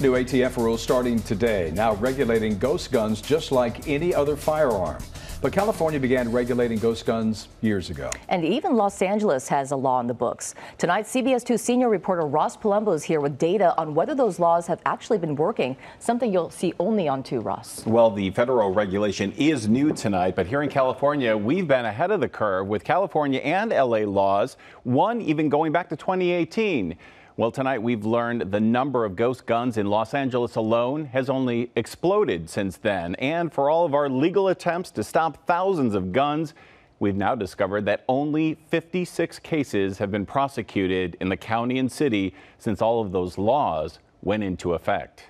New ATF rules starting today, now regulating ghost guns just like any other firearm. But California began regulating ghost guns years ago. And even Los Angeles has a law on the books. Tonight, CBS2 senior reporter Ross Palombo is here with data on whether those laws have actually been working, something you'll see only on 2, Ross. Well, the federal regulation is new tonight, but here in California, we've been ahead of the curve with California and LA laws, one even going back to 2018. Well, tonight we've learned the number of ghost guns in Los Angeles alone has only exploded since then. And for all of our legal attempts to stop thousands of guns, we've now discovered that only 56 cases have been prosecuted in the county and city since all of those laws went into effect.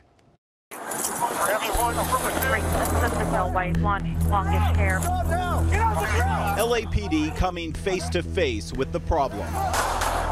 LAPD coming face to face with the problem.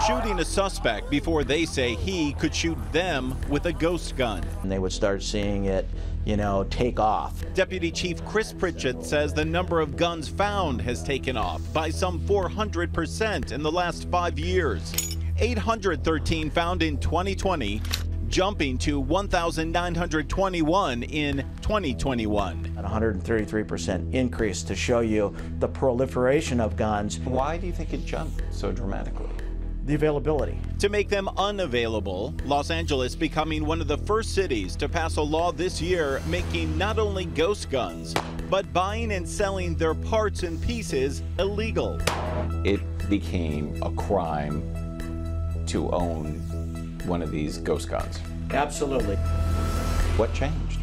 Shooting a suspect before they say he could shoot them with a ghost gun. And they would start seeing it, you know, take off. Deputy Chief Chris Pitcher says the number of guns found has taken off by some 400% in the last 5 years. 813 found in 2020, jumping to 1,921 in 2021. An 133% increase to show you the proliferation of guns. Why do you think it jumped so dramatically? The availability. To make them unavailable, Los Angeles becoming one of the first cities to pass a law this year making not only ghost guns, but buying and selling their parts and pieces illegal. It became a crime to own one of these ghost guns. Absolutely. What changed?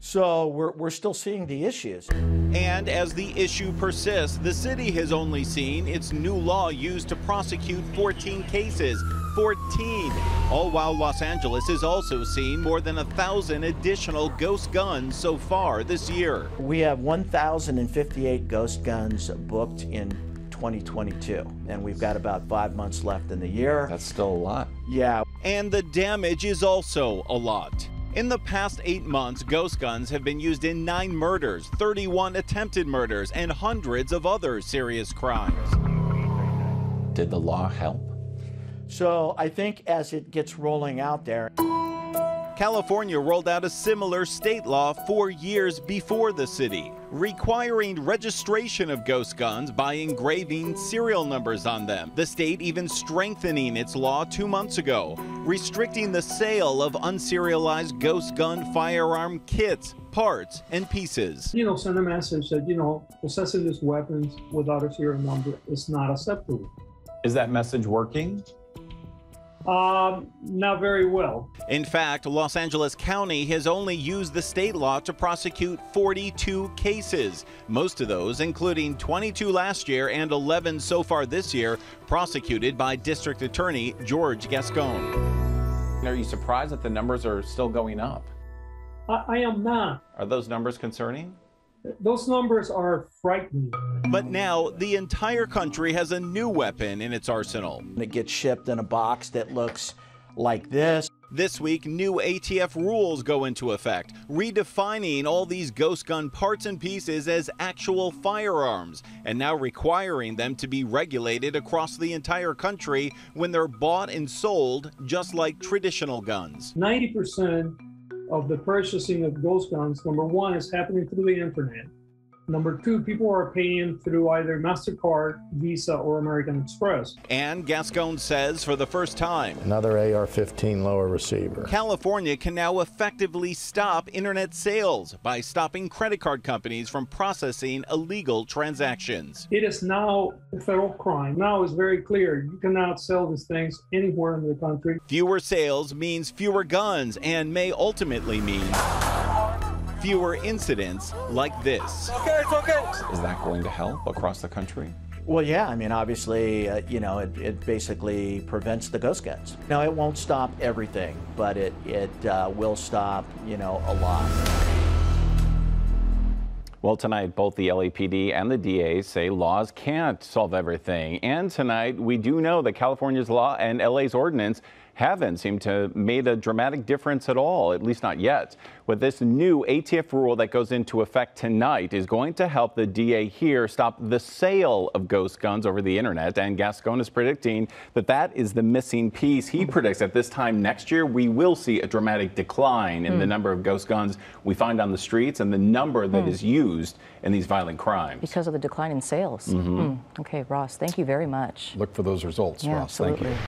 So we're still seeing the issues. And as the issue persists, the city has only seen its new law used to prosecute 14 cases. 14. All while Los Angeles is also seeing more than 1,000 additional ghost guns so far this year. We have 1,058 ghost guns booked in 2022, and we've got about 5 months left in the year. That's still a lot. Yeah. And the damage is also a lot. In the past 8 months, ghost guns have been used in 9 murders, 31 attempted murders, and hundreds of other serious crimes. Did the law help? So I think as it gets rolling out there. California rolled out a similar state law 4 years before the city, requiring registration of ghost guns by engraving serial numbers on them. The state even strengthening its law 2 months ago, restricting the sale of unserialized ghost gun firearm kits, parts, and pieces. You know, send a message that, you know, possessing these weapons without a serial number is not acceptable. Is that message working? Not very well. In fact, Los Angeles County has only used the state law to prosecute 42 cases. Most of those, including 22 last year and 11 so far this year, prosecuted by District Attorney George Gascon. Are you surprised that the numbers are still going up? I am not. Are those numbers concerning? Those numbers are frightening. But now the entire country has a new weapon in its arsenal. It gets shipped in a box that looks like this. This week, new ATF rules go into effect, redefining all these ghost gun parts and pieces as actual firearms, and now requiring them to be regulated across the entire country when they're bought and sold just like traditional guns. 90% of the purchasing of ghost guns, number one, is happening through the internet. Number two, people are paying through either MasterCard, Visa, or American Express. And Gascon says for the first time, another AR-15 lower receiver. California can now effectively stop internet sales by stopping credit card companies from processing illegal transactions. It is now a federal crime. Now it's very clear you cannot sell these things anywhere in the country. Fewer sales means fewer guns and may ultimately mean fewer incidents like this. Okay, it's okay. Is that going to help across the country? Well, yeah, I mean, obviously, you know, it basically prevents the ghost guns. Now, it won't stop everything, but it will stop, you know, a lot. Well, tonight, both the LAPD and the DA say laws can't solve everything. And tonight, we do know that California's law and LA's ordinance haven't seemed to made a dramatic difference at all, at least not yet. But this new ATF rule that goes into effect tonight is going to help the DA here stop the sale of ghost guns over the internet. And Gascon is predicting that that is the missing piece. He predicts at this time next year, we will see a dramatic decline in the number of ghost guns we find on the streets and the number that is used in these violent crimes. Because of the decline in sales. Okay, Ross, thank you very much. Look for those results, Ross. Absolutely. Thank you.